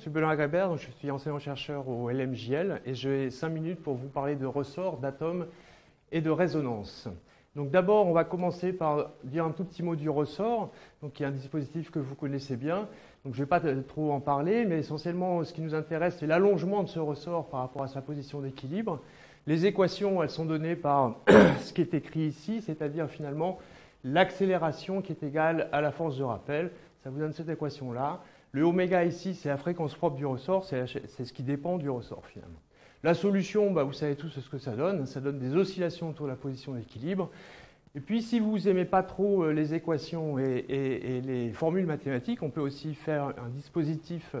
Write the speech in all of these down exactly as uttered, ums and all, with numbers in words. suis Benoît Grébert, je suis enseignant-chercheur au L M J L et j'ai cinq minutes pour vous parler de ressorts, d'atomes et de résonance. Donc d'abord, on va commencer par dire un tout petit mot du ressort, donc qui est un dispositif que vous connaissez bien. Donc je ne vais pas trop en parler, mais essentiellement, ce qui nous intéresse, c'est l'allongement de ce ressort par rapport à sa position d'équilibre. Les équations, elles sont données par ce qui est écrit ici, c'est-à-dire finalement l'accélération qui est égale à la force de rappel. Ça vous donne cette équation-là. Le oméga ici, c'est la fréquence propre du ressort, c'est ce qui dépend du ressort finalement. La solution, bah, vous savez tous ce que ça donne, ça donne des oscillations autour de la position d'équilibre. Et puis si vous n'aimez pas trop les équations et, et, et les formules mathématiques, on peut aussi faire un dispositif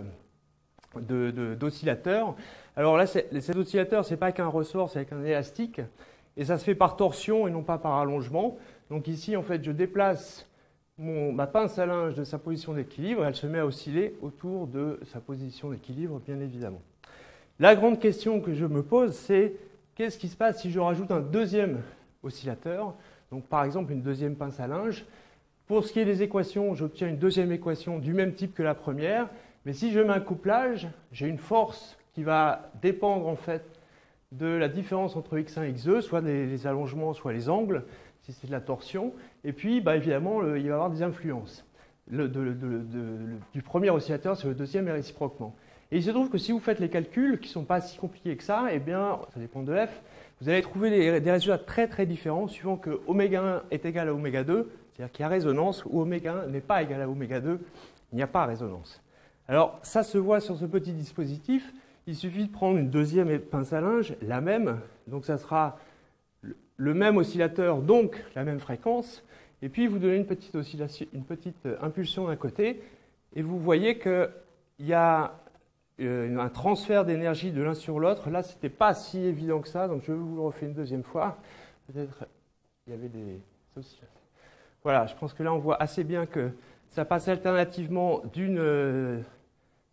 d'oscillateur. Alors là, cet oscillateur, ce n'est pas qu'un ressort, c'est avec un élastique. Et ça se fait par torsion et non pas par allongement. Donc ici, en fait, je déplace mon, ma pince à linge de sa position d'équilibre, elle se met à osciller autour de sa position d'équilibre, bien évidemment. La grande question que je me pose, c'est qu'est-ce qui se passe si je rajoute un deuxième oscillateur, donc par exemple une deuxième pince à linge. Pour ce qui est des équations, j'obtiens une deuxième équation du même type que la première, mais si je mets un couplage, j'ai une force qui va dépendre en fait de la différence entre x un et x deux, soit les, les allongements, soit les angles, si c'est de la torsion, et puis bah, évidemment le, il va y avoir des influences. Le, de, de, de, de, du premier oscillateur sur le deuxième et réciproquement. Et il se trouve que si vous faites les calculs, qui ne sont pas si compliqués que ça, eh bien, ça dépend de f, vous allez trouver des, des résultats très très différents suivant que oméga un est égal à oméga deux, c'est-à-dire qu'il y a résonance, ou oméga un n'est pas égal à oméga deux, il n'y a pas résonance. Alors, ça se voit sur ce petit dispositif, il suffit de prendre une deuxième pince à linge, la même, donc ça sera le même oscillateur, donc la même fréquence, et puis vous donnez une petite, oscillation, une petite impulsion d'un côté, et vous voyez qu'il y a un transfert d'énergie de l'un sur l'autre. Là, ce n'était pas si évident que ça, donc je vous le refais une deuxième fois. Peut-être il y avait des... Voilà, je pense que là, on voit assez bien que ça passe alternativement d'une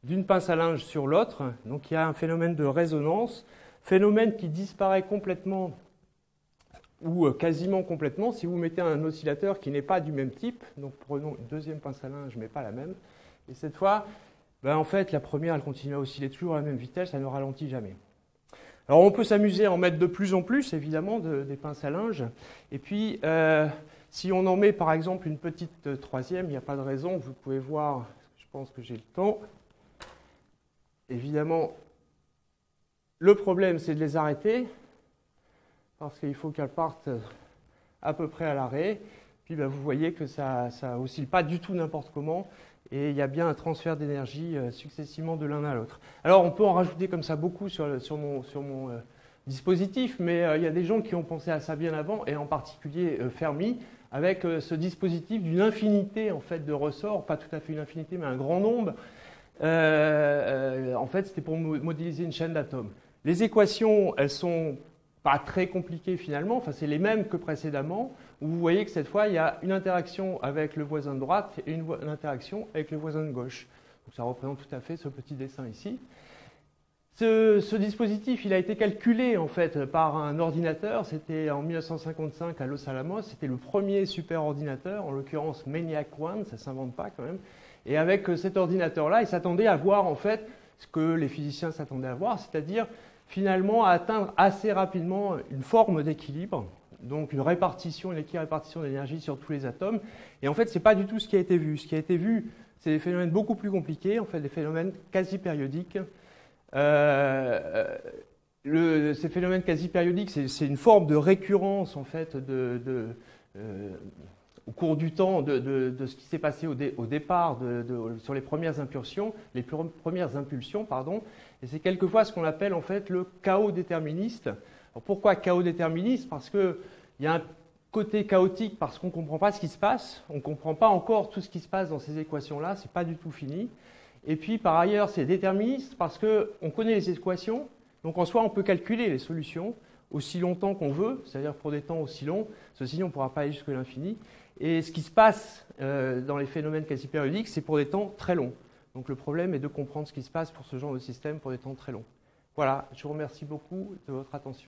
d'une pince à linge sur l'autre. Donc, il y a un phénomène de résonance, phénomène qui disparaît complètement ou quasiment complètement si vous mettez un oscillateur qui n'est pas du même type. Donc, prenons une deuxième pince à linge, mais pas la même. Et cette fois... Ben en fait, la première, elle continue à osciller toujours à la même vitesse, elle ne ralentit jamais. Alors, on peut s'amuser à en mettre de plus en plus, évidemment, de, des pinces à linge. Et puis, euh, si on en met, par exemple, une petite troisième, il n'y a pas de raison. Vous pouvez voir, je pense que j'ai le temps. Évidemment, le problème, c'est de les arrêter, parce qu'il faut qu'elles partent à peu près à l'arrêt. Puis, ben, vous voyez que ça ça oscille pas du tout n'importe comment. Et il y a bien un transfert d'énergie successivement de l'un à l'autre. Alors, on peut en rajouter comme ça beaucoup sur, le, sur mon, sur mon euh, dispositif, mais euh, il y a des gens qui ont pensé à ça bien avant, et en particulier euh, Fermi, avec euh, ce dispositif d'une infinité en fait, de ressorts, pas tout à fait une infinité, mais un grand nombre. Euh, euh, en fait, c'était pour modéliser une chaîne d'atomes. Les équations, elles sont pas très compliquées finalement, enfin, c'est les mêmes que précédemment. Vous voyez que cette fois, il y a une interaction avec le voisin de droite et une, une interaction avec le voisin de gauche. Donc, ça représente tout à fait ce petit dessin ici. Ce, ce dispositif, il a été calculé en fait par un ordinateur. C'était en mille neuf cent cinquante-cinq à Los Alamos. C'était le premier superordinateur, en l'occurrence Maniac One, ça ne s'invente pas quand même. Et avec cet ordinateur-là, il s'attendait à voir en fait ce que les physiciens s'attendaient à voir, c'est-à-dire finalement à atteindre assez rapidement une forme d'équilibre. Donc une répartition, une équirépartition d'énergie sur tous les atomes. Et en fait, ce n'est pas du tout ce qui a été vu. Ce qui a été vu, c'est des phénomènes beaucoup plus compliqués, en fait des phénomènes quasi périodiques. Euh, le, ces phénomènes quasi périodiques, c'est une forme de récurrence en fait de, de, euh, au cours du temps de, de, de ce qui s'est passé au, dé, au départ de, de, sur les premières impulsions, les plus, premières impulsions, pardon. Et c'est quelquefois ce qu'on appelle en fait le chaos déterministe. Alors pourquoi chaos déterministe? Parce qu'il y a un côté chaotique, parce qu'on ne comprend pas ce qui se passe, on ne comprend pas encore tout ce qui se passe dans ces équations-là, ce n'est pas du tout fini. Et puis par ailleurs, c'est déterministe parce qu'on connaît les équations, donc en soi on peut calculer les solutions aussi longtemps qu'on veut, c'est-à-dire pour des temps aussi longs, ceci on ne pourra pas aller jusqu'à l'infini. Et ce qui se passe euh, dans les phénomènes quasi périodiques, c'est pour des temps très longs. Donc le problème est de comprendre ce qui se passe pour ce genre de système pour des temps très longs. Voilà, je vous remercie beaucoup de votre attention.